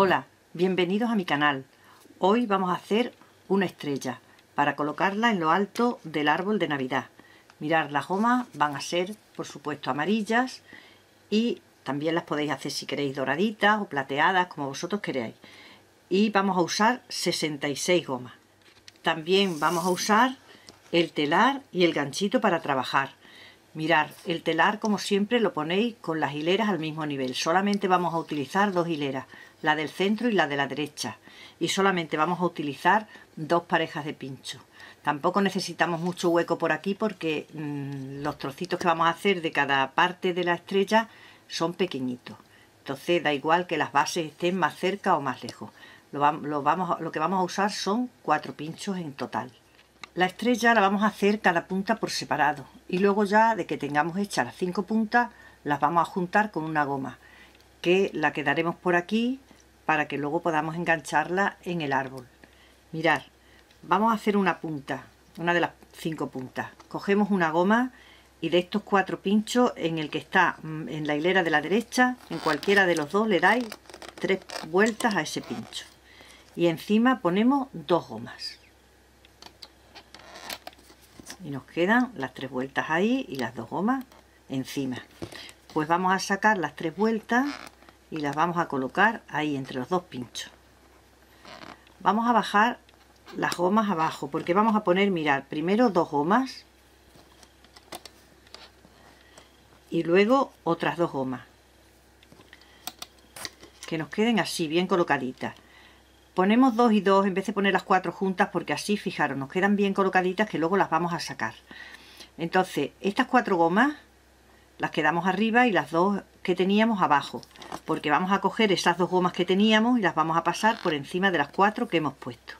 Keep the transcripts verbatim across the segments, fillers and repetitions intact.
Hola, bienvenidos a mi canal. Hoy vamos a hacer una estrella para colocarla en lo alto del árbol de Navidad. Mirad, las gomas van a ser, por supuesto, amarillas y también las podéis hacer si queréis doraditas o plateadas, como vosotros queráis. Y vamos a usar sesenta y seis gomas. También vamos a usar el telar y el ganchito para trabajar. Mirad, el telar como siempre lo ponéis con las hileras al mismo nivel. Solamente vamos a utilizar dos hileras, la del centro y la de la derecha. Y solamente vamos a utilizar dos parejas de pinchos. Tampoco necesitamos mucho hueco por aquí porque mmm, los trocitos que vamos a hacer de cada parte de la estrella son pequeñitos. Entonces da igual que las bases estén más cerca o más lejos. Lo, lo, vamos, lo que vamos a usar son cuatro pinchos en total. La estrella la vamos a hacer cada punta por separado y luego ya de que tengamos hechas las cinco puntas las vamos a juntar con una goma que la quedaremos por aquí para que luego podamos engancharla en el árbol. Mirad, vamos a hacer una punta, una de las cinco puntas. Cogemos una goma y de estos cuatro pinchos en el que está en la hilera de la derecha, en cualquiera de los dos le dais tres vueltas a ese pincho y encima ponemos dos gomas. Y nos quedan las tres vueltas ahí y las dos gomas encima. Pues vamos a sacar las tres vueltas y las vamos a colocar ahí entre los dos pinchos. Vamos a bajar las gomas abajo porque vamos a poner, mirad, primero dos gomas y luego otras dos gomas que nos queden así bien colocaditas. Ponemos dos y dos en vez de poner las cuatro juntas porque así, fijaros, nos quedan bien colocaditas que luego las vamos a sacar. Entonces, estas cuatro gomas las quedamos arriba y las dos que teníamos abajo, porque vamos a coger esas dos gomas que teníamos y las vamos a pasar por encima de las cuatro que hemos puesto.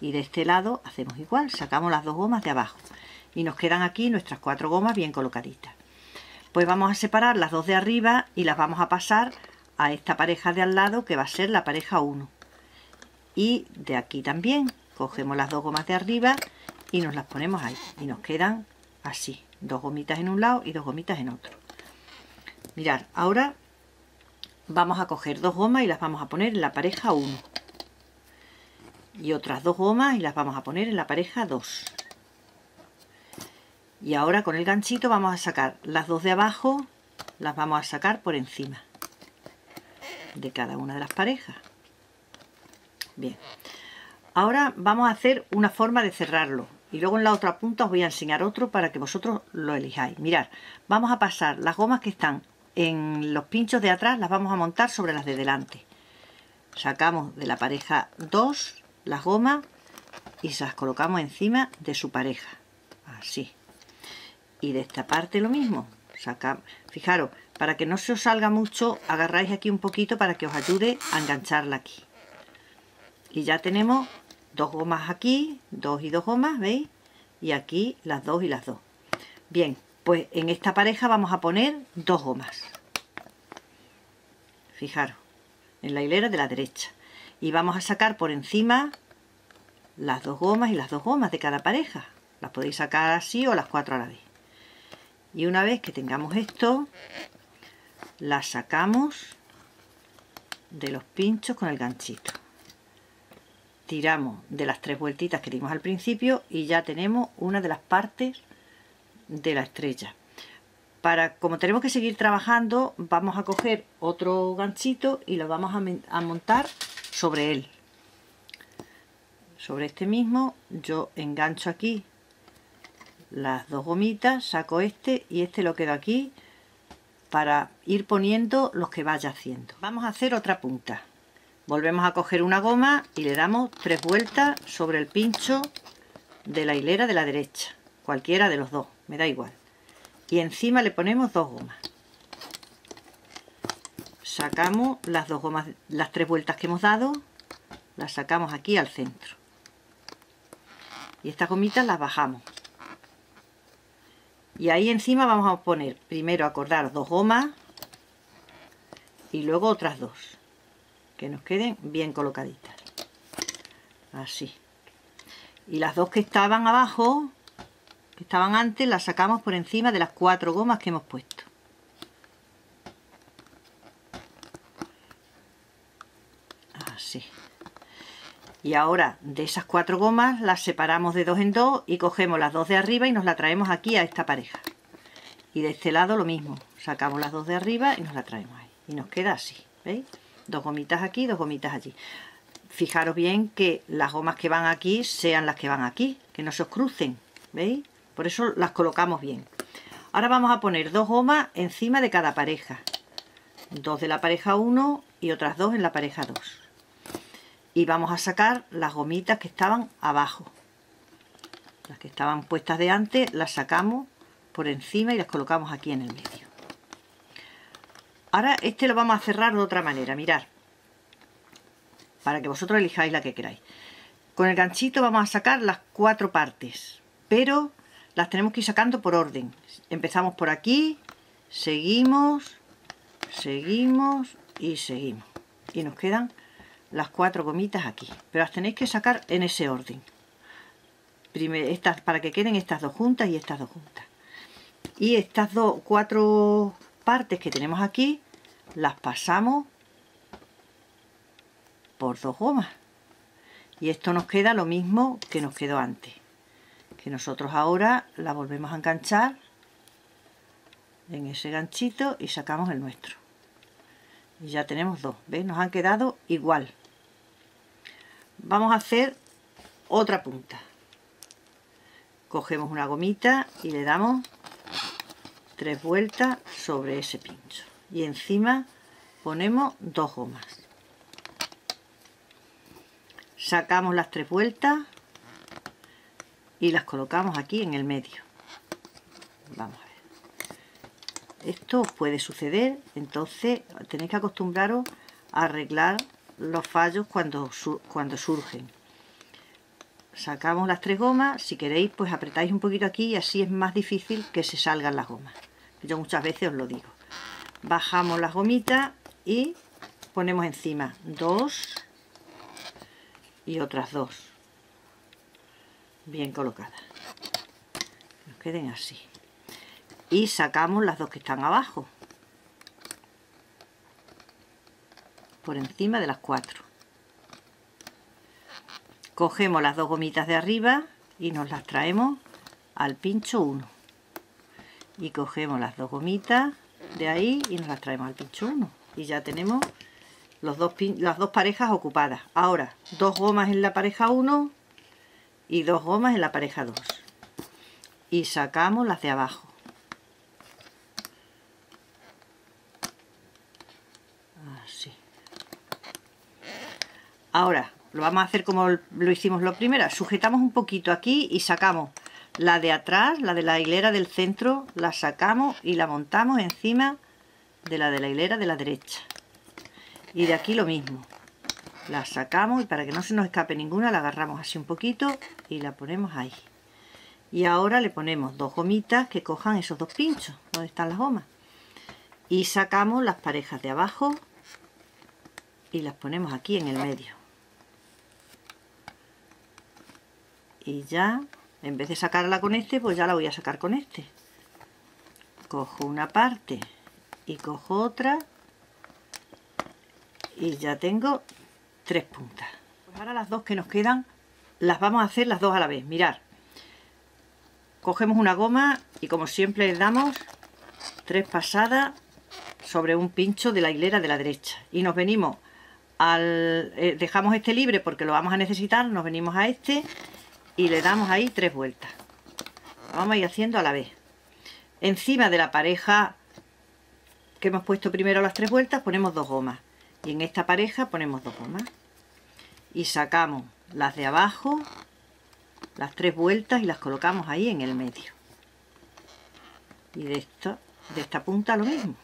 Y de este lado hacemos igual, sacamos las dos gomas de abajo y nos quedan aquí nuestras cuatro gomas bien colocaditas. Pues vamos a separar las dos de arriba y las vamos a pasar a esta pareja de al lado que va a ser la pareja uno. Y de aquí también cogemos las dos gomas de arriba y nos las ponemos ahí y nos quedan así, dos gomitas en un lado y dos gomitas en otro. Mirad, ahora vamos a coger dos gomas y las vamos a poner en la pareja uno y otras dos gomas y las vamos a poner en la pareja dos. Y ahora con el ganchito vamos a sacar las dos de abajo, las vamos a sacar por encima de cada una de las parejas. Bien, ahora vamos a hacer una forma de cerrarlo y luego en la otra punta os voy a enseñar otro para que vosotros lo elijáis. Mirad, vamos a pasar las gomas que están en los pinchos de atrás, las vamos a montar sobre las de delante. Sacamos de la pareja dos las gomas y se las colocamos encima de su pareja, así. Y de esta parte lo mismo, sacamos, fijaros, para que no se os salga mucho, agarráis aquí un poquito para que os ayude a engancharla aquí. Y ya tenemos dos gomas aquí, dos y dos gomas, ¿veis? Y aquí las dos y las dos. Bien, pues en esta pareja vamos a poner dos gomas. Fijaros, en la hilera de la derecha. Y vamos a sacar por encima las dos gomas y las dos gomas de cada pareja. Las podéis sacar así o las cuatro a la vez. Y una vez que tengamos esto, las sacamos de los pinchos con el ganchito. Tiramos de las tres vueltitas que dimos al principio y ya tenemos una de las partes de la estrella. Para, como tenemos que seguir trabajando, vamos a coger otro ganchito y lo vamos a, a montar sobre él. Sobre este mismo, yo engancho aquí las dos gomitas, saco este y este lo quedo aquí para ir poniendo los que vaya haciendo. Vamos a hacer otra punta. Volvemos a coger una goma y le damos tres vueltas sobre el pincho de la hilera de la derecha. Cualquiera de los dos, me da igual. Y encima le ponemos dos gomas. Sacamos las dos gomas, las tres vueltas que hemos dado, las sacamos aquí al centro. Y estas gomitas las bajamos. Y ahí encima vamos a poner, primero acordar dos gomas y luego otras dos, que nos queden bien colocaditas, así. Y las dos que estaban abajo, que estaban antes, las sacamos por encima de las cuatro gomas que hemos puesto. Y ahora de esas cuatro gomas las separamos de dos en dos y cogemos las dos de arriba y nos la traemos aquí a esta pareja. Y de este lado lo mismo, sacamos las dos de arriba y nos la traemos ahí. Y nos queda así, ¿veis? Dos gomitas aquí, dos gomitas allí. Fijaros bien que las gomas que van aquí sean las que van aquí, que no se os crucen, ¿veis? Por eso las colocamos bien. Ahora vamos a poner dos gomas encima de cada pareja. Dos de la pareja uno y otras dos en la pareja dos. Y vamos a sacar las gomitas que estaban abajo. Las que estaban puestas de antes las sacamos por encima y las colocamos aquí en el medio. Ahora este lo vamos a cerrar de otra manera, mirad, para que vosotros elijáis la que queráis. Con el ganchito vamos a sacar las cuatro partes, pero las tenemos que ir sacando por orden. Empezamos por aquí, seguimos, seguimos y seguimos. Y nos quedan las cuatro gomitas aquí, pero las tenéis que sacar en ese orden. Primero, estas, para que queden estas dos juntas y estas dos juntas. Y estas dos, cuatro partes que tenemos aquí, las pasamos por dos gomas. Y esto nos queda lo mismo que nos quedó antes. Que nosotros ahora la volvemos a enganchar en ese ganchito y sacamos el nuestro. Y ya tenemos dos, ¿veis? Nos han quedado igual. Vamos a hacer otra punta. Cogemos una gomita y le damos tres vueltas sobre ese pincho. Y encima ponemos dos gomas. Sacamos las tres vueltas y las colocamos aquí en el medio. Vamos a ver. Esto puede suceder, entonces tenéis que acostumbraros a arreglar los fallos cuando, cuando surgen. Sacamos las tres gomas, si queréis pues apretáis un poquito aquí y así es más difícil que se salgan las gomas. Yo muchas veces os lo digo. Bajamos las gomitas y ponemos encima dos y otras dos. Bien colocadas. Nos queden así. Y sacamos las dos que están abajo. Por encima de las cuatro. Cogemos las dos gomitas de arriba y nos las traemos al pincho uno. Y cogemos las dos gomitas de ahí y nos las traemos al pincho uno. Y ya tenemos los dos pin las dos parejas ocupadas. Ahora, dos gomas en la pareja uno. Y dos gomas en la pareja dos. Y sacamos las de abajo. Así. Ahora, lo vamos a hacer como lo hicimos la primera. Sujetamos un poquito aquí y sacamos la de atrás, la de la hilera del centro, la sacamos y la montamos encima de la de la hilera de la derecha. Y de aquí lo mismo. La sacamos y para que no se nos escape ninguna la agarramos así un poquito y la ponemos ahí. Y ahora le ponemos dos gomitas que cojan esos dos pinchos, donde están las gomas. Y sacamos las parejas de abajo y las ponemos aquí en el medio. Y ya, en vez de sacarla con este, pues ya la voy a sacar con este. Cojo una parte y cojo otra y ya tengo tres puntas. Pues ahora las dos que nos quedan las vamos a hacer las dos a la vez. Mirad, cogemos una goma y como siempre le damos tres pasadas sobre un pincho de la hilera de la derecha y nos venimos al eh, dejamos este libre porque lo vamos a necesitar, nos venimos a este y le damos ahí tres vueltas. Lo vamos a ir haciendo a la vez. Encima de la pareja que hemos puesto primero las tres vueltas ponemos dos gomas y en esta pareja ponemos dos gomas. Y sacamos las de abajo, las tres vueltas y las colocamos ahí en el medio. Y de esta, de esta punta lo mismo.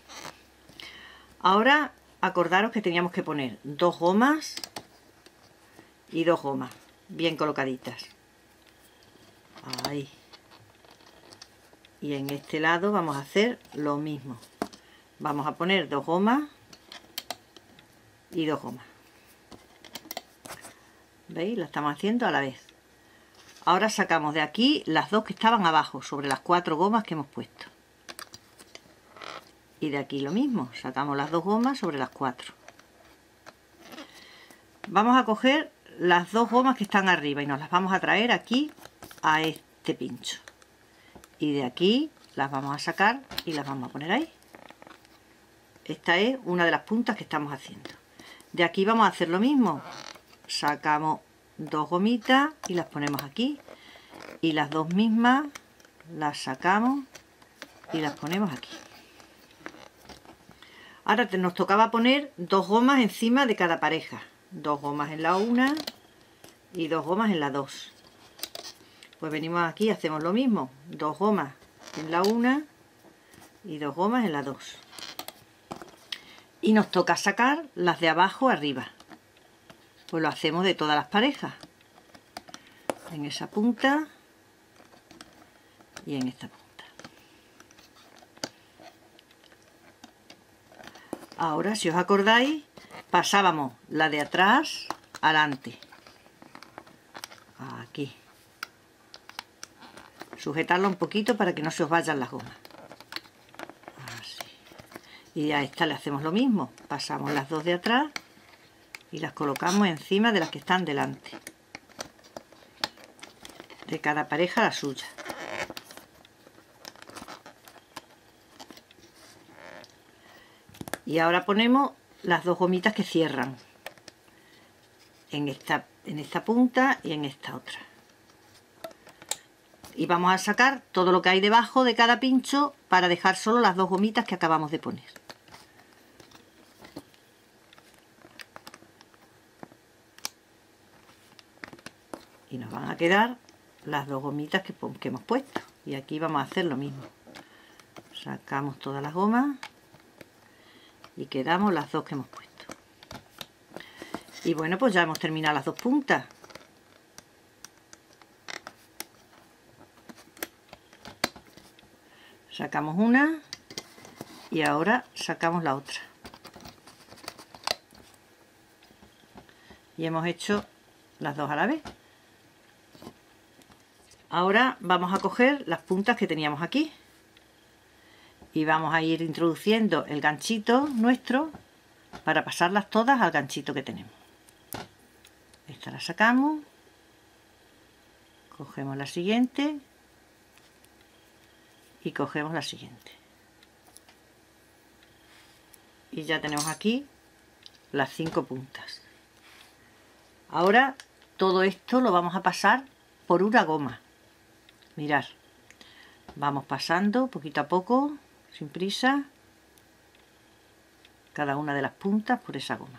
Ahora acordaros que teníamos que poner dos gomas y dos gomas bien colocaditas. Ahí. Y en este lado vamos a hacer lo mismo. Vamos a poner dos gomas y dos gomas. ¿Veis? Lo estamos haciendo a la vez. Ahora sacamos de aquí las dos que estaban abajo, sobre las cuatro gomas que hemos puesto. Y de aquí lo mismo, sacamos las dos gomas sobre las cuatro. Vamos a coger las dos gomas que están arriba y nos las vamos a traer aquí a este pincho, y de aquí las vamos a sacar y las vamos a poner ahí. Esta es una de las puntas que estamos haciendo. De aquí vamos a hacer lo mismo, sacamos dos gomitas y las ponemos aquí, y las dos mismas las sacamos y las ponemos aquí. Ahora nos tocaba poner dos gomas encima de cada pareja, dos gomas en la una y dos gomas en la dos. Pues venimos aquí, hacemos lo mismo, dos gomas en la una y dos gomas en la dos, y nos toca sacar las de abajo arriba. Pues lo hacemos de todas las parejas, en esa punta y en esta punta. Ahora, si os acordáis, pasábamos la de atrás adelante, aquí. Sujetarla un poquito para que no se os vayan las gomas. Así. Y a esta le hacemos lo mismo, pasamos las dos de atrás y las colocamos encima de las que están delante, de cada pareja la suya. Y ahora ponemos las dos gomitas que cierran en esta, en esta punta y en esta otra, y vamos a sacar todo lo que hay debajo de cada pincho para dejar solo las dos gomitas que acabamos de poner. Y nos van a quedar las dos gomitas que, que hemos puesto, y aquí vamos a hacer lo mismo, sacamos todas las gomas y quedamos las dos que hemos puesto. Y bueno, pues ya hemos terminado las dos puntas. Sacamos una y ahora sacamos la otra, y hemos hecho las dos a la vez. Ahora vamos a coger las puntas que teníamos aquí y vamos a ir introduciendo el ganchito nuestro para pasarlas todas al ganchito que tenemos. Esta la sacamos, cogemos la siguiente y cogemos la siguiente, y ya tenemos aquí las cinco puntas. Ahora todo esto lo vamos a pasar por una goma. Mirad, vamos pasando poquito a poco, sin prisa, cada una de las puntas por esa goma.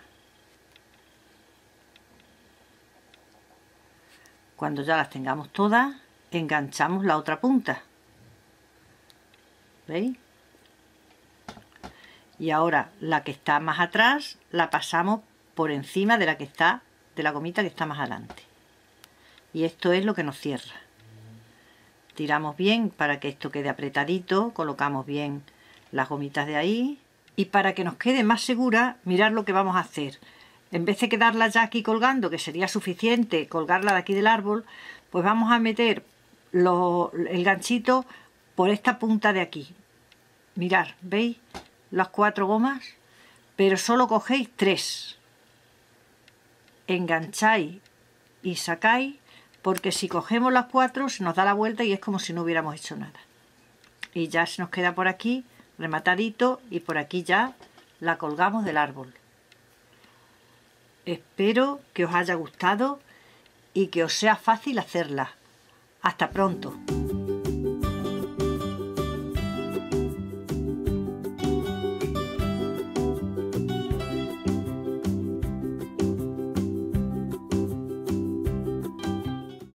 Cuando ya las tengamos todas, enganchamos la otra punta. ¿Veis? Y ahora la que está más atrás la pasamos por encima de la que está, de la gomita que está más adelante. Y esto es lo que nos cierra. Tiramos bien para que esto quede apretadito, colocamos bien las gomitas de ahí, y para que nos quede más segura, mirad lo que vamos a hacer. En vez de quedarla ya aquí colgando, que sería suficiente colgarla de aquí del árbol, pues vamos a meter lo, el ganchito por esta punta de aquí. Mirad, ¿veis? Las cuatro gomas, pero solo cogéis tres. Engancháis y sacáis, porque si cogemos las cuatro se nos da la vuelta y es como si no hubiéramos hecho nada. Y ya se nos queda por aquí rematadito, y por aquí ya la colgamos del árbol. Espero que os haya gustado y que os sea fácil hacerla. Hasta pronto.